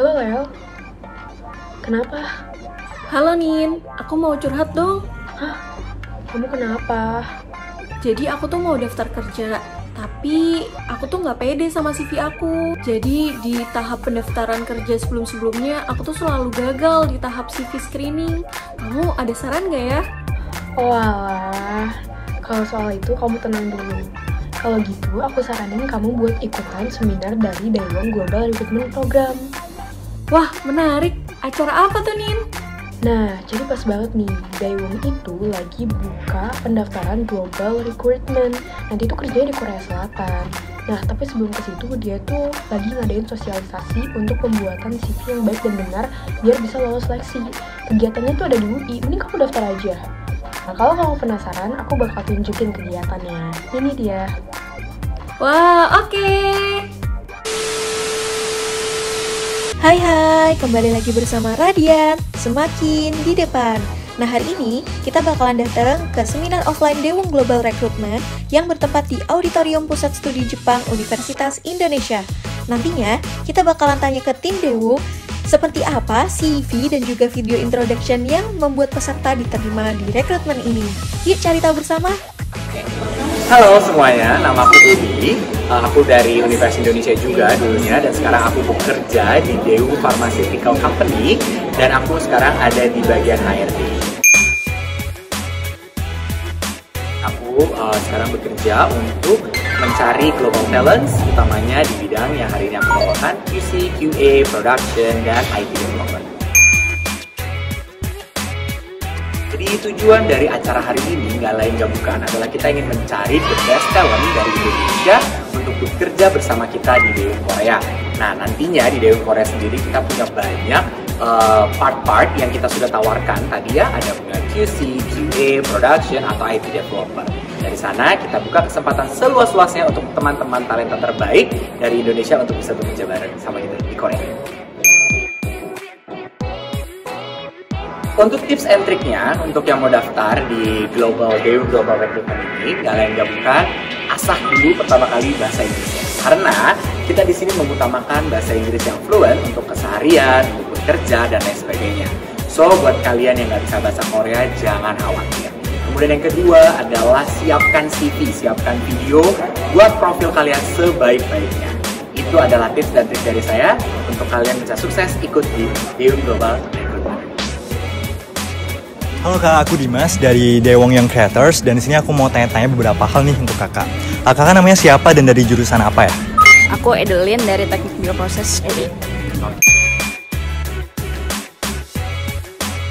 Halo Lel, kenapa? Halo Nin, aku mau curhat dong. Hah? Kamu kenapa? Jadi aku tuh mau daftar kerja, tapi aku tuh nggak pede sama CV aku. Jadi di tahap pendaftaran kerja sebelum-sebelumnya, aku tuh selalu gagal di tahap CV screening. Kamu ada saran nggak ya? Walah, kalau soal itu kamu tenang dulu. Kalau gitu, aku saranin kamu buat ikutan seminar dari Daewoong Global Recruitment Program. Wah, menarik. Acara apa tuh, Nin? Nah, jadi pas banget nih, Daewoong itu lagi buka pendaftaran Global Recruitment. Nanti itu kerjanya di Korea Selatan. Nah, tapi sebelum ke situ, dia tuh lagi ngadain sosialisasi untuk pembuatan CV yang baik dan benar biar bisa lolos seleksi. Kegiatannya tuh ada di UI, mending kamu daftar aja. Nah, kalau kamu penasaran, aku bakal tunjukin kegiatannya. Ini dia. Wah, oke. Hai, kembali lagi bersama Radian, semakin di depan. Nah, hari ini kita bakalan datang ke seminar offline Daewoong Global Recruitment yang bertempat di Auditorium Pusat Studi Jepang Universitas Indonesia. Nantinya kita bakalan tanya ke tim Daewoong seperti apa CV dan juga video introduction yang membuat peserta diterima di rekrutmen ini. Yuk cari tahu bersama. Halo semuanya, nama aku Budi. Aku dari Universitas Indonesia juga dulunya, dan sekarang aku bekerja di Daewoong Pharmaceutical Company, dan aku sekarang ada di bagian HRD. Aku sekarang bekerja untuk mencari global talents, utamanya di bidang yang hari ini aku bawakan, QC, QA, production, dan IT development. Jadi tujuan dari acara hari ini nggak lain nggak bukan adalah kita ingin mencari the best talent dari Indonesia untuk bekerja bersama kita di Daewoong Korea. Nah, nantinya di Daewoong Korea sendiri kita punya banyak part-part yang kita sudah tawarkan tadi ya, ada punya QC, QA, production, atau IT developer. Dari sana kita buka kesempatan seluas-luasnya untuk teman-teman talenta terbaik dari Indonesia untuk bisa bekerja bareng sama kita di Korea. Untuk tips and triknya, untuk yang mau daftar di Daewoong Global Recruitment ini, gak lain gak bukan, asah dulu pertama kali bahasa Inggrisnya. Karena kita di sini mengutamakan bahasa Inggris yang fluent untuk keseharian, untuk bekerja, dan lain sebagainya. So, buat kalian yang gak bisa bahasa Korea, jangan khawatir. Kemudian yang kedua adalah siapkan CV, siapkan video, buat profil kalian sebaik-baiknya. Itu adalah tips dan trik dari saya untuk kalian bisa sukses ikut di Daewoong Global Recruitment. Halo Kak, aku Dimas dari Daewoong Young Creators, dan di sini aku mau tanya-tanya beberapa hal nih untuk Kakak. Kakak namanya siapa dan dari jurusan apa ya? Aku Edelin dari Teknik Bioproses UI.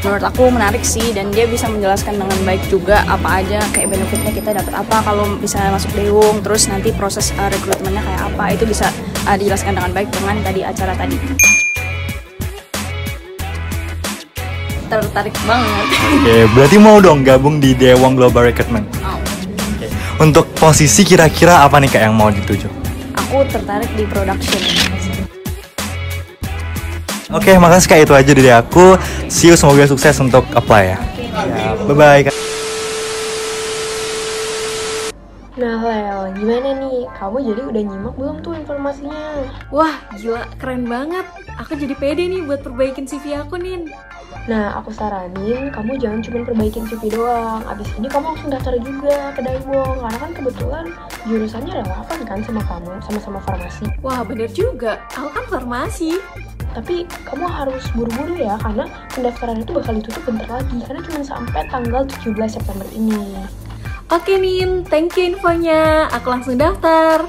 Menurut aku menarik sih, dan dia bisa menjelaskan dengan baik juga apa aja kayak benefitnya, kita dapat apa kalau misalnya masuk Daewoong, terus nanti proses rekrutmennya kayak apa, itu bisa dijelaskan dengan baik dengan tadi acara tadi. Tertarik banget. Oke, berarti mau dong gabung di Daewoong Global Recruitment. Oh. Okay. Untuk posisi kira-kira apa nih Kak yang mau dituju? Aku tertarik di production. Oke, makasih Kak, itu aja dari aku. Okay. See you, semoga sukses untuk apply ya. Okay. Ya, bye-bye Kak. Nah Lel, gimana nih? Kamu jadi udah nyimak belum tuh informasinya? Wah, gila, keren banget. Aku jadi pede nih buat perbaikin CV aku, Nin. Nah, aku saranin kamu jangan cuma perbaikin CV doang. Abis ini kamu langsung daftar juga ke Daewoong, karena kan kebetulan jurusannya relevan kan sama kamu, sama-sama farmasi. Wah, bener juga. Aku kan farmasi. Tapi kamu harus buru-buru ya, karena pendaftaran itu bakal ditutup bentar lagi, karena cuma sampai tanggal 17 September ini. Oke Nin, thank you infonya. Aku langsung daftar.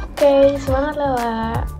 Oke, semangat Lela.